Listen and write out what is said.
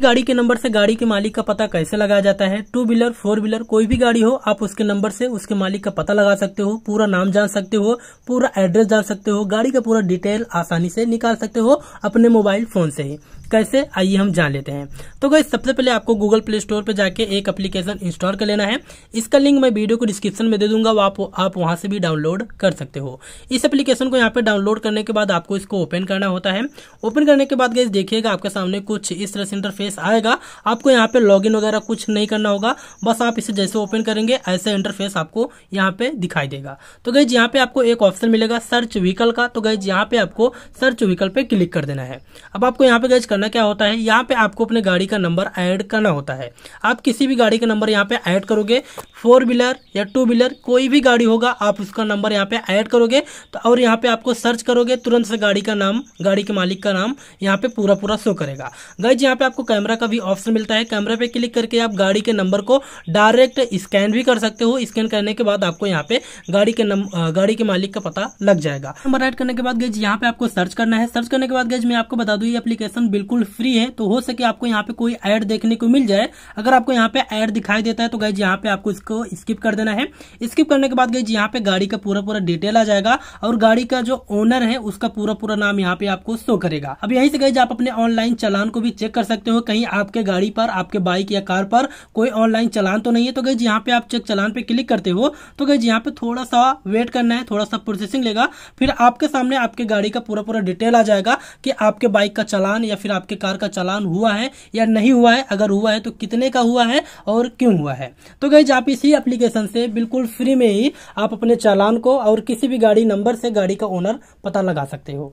गाड़ी के नंबर से गाड़ी के मालिक का पता कैसे लगाया जाता है। टू व्हीलर, फोर व्हीलर, कोई भी गाड़ी हो, आप उसके नंबर से उसके मालिक का पता लगा सकते हो, पूरा नाम जान सकते हो, पूरा एड्रेस जान सकते हो, गाड़ी का पूरा डिटेल आसानी से निकाल सकते हो अपने मोबाइल फोन से ही। कैसे, आइए हम जान लेते हैं। तो गाइस, सबसे पहले आपको गूगल प्ले स्टोर पर जाके एक एप्लीकेशन इंस्टॉल कर लेना है। इसका लिंक मैं वीडियो को डिस्क्रिप्शन में दे दूंगा, आप वहां से भी डाउनलोड कर सकते हो। इस एप्लीकेशन को यहाँ पे डाउनलोड करने के बाद आपको इसको ओपन करना होता है। ओपन करने के बाद गाइस देखिएगा आपके सामने कुछ इस तरह से इंटरफेस आएगा। आपको यहाँ पे लॉगिन वगैरह कुछ नहीं करना होगा, बस आप इसे जैसे ओपन करेंगे ऐसे इंटरफेस आपको यहाँ पे दिखाई देगा। तो गाइस यहाँ पे आपको एक ऑप्शन मिलेगा सर्च व्हीकल का। तो गाइस यहाँ पे आपको सर्च व्हीकल पे क्लिक कर देना है। अब आपको यहाँ पे गाइस करना क्या होता है, यहाँ पे आपको अपने गाड़ी का नंबर ऐड करना होता है। आप किसी भी गाड़ी का नंबर यहाँ पे ऐड करोगे, फोर व्हीलर या टू व्हीलर कोई भी गाड़ी होगा, आप उसका नंबर यहाँ पे ऐड करोगे तो और यहाँ पे आपको सर्च करोगे, तुरंत से गाड़ी का नाम, गाड़ी के मालिक का नाम यहाँ पे पूरा पूरा शो करेगा। गाइज यहाँ पे आपको कैमरा का भी ऑप्शन मिलता है। कैमरा पे क्लिक करके आप गाड़ी के नंबर को डायरेक्ट स्कैन भी कर सकते हो। स्कैन करने के बाद आपको यहाँ पे गाड़ी के मालिक का पता लग जाएगा। नंबर ऐड करने के बाद गाइज यहाँ पे आपको सर्च करना है। सर्च करने के बाद गाइज मैं आपको बता दूं ये एप्लीकेशन बिल्कुल फ्री है, तो हो सके आपको यहाँ पे कोई ऐड देखने को मिल जाए। अगर आपको यहाँ पे ऐड दिखाई देता है तो गाइज यहाँ पे आपको इसको स्किप कर देना है। स्किप करने के बाद गाइज यहाँ पे गाड़ी का पूरा पूरा डिटेल आ जाएगा और गाड़ी का जो ओनर है उसका पूरा पूरा नाम यहाँ पे आपको शो करेगा। अब यहीं से गाइज आप अपने ऑनलाइन चालान को भी चेक कर सकते हो, कहीं आपके गाड़ी पर, आपके बाइक या कार पर कोई ऑनलाइन चालान तो नहीं है। तो गाइज यहाँ पे आप चेक चालान पे क्लिक करते हो तो गाइज यहाँ पे थोड़ा सा वेट करना है, थोड़ा सा प्रोसेसिंग लेगा, फिर आपके सामने आपके गाड़ी का पूरा पूरा डिटेल आ जाएगा कि आपके बाइक का चालान या फिर आपके कार का चालान हुआ है या नहीं हुआ है, अगर हुआ है तो कितने का हुआ है और क्यों हुआ है। तो गाइज आप इसी एप्लीकेशन से बिल्कुल फ्री में ही आप अपने चालान को और किसी भी गाड़ी नंबर से गाड़ी का ओनर पता लगा सकते हो।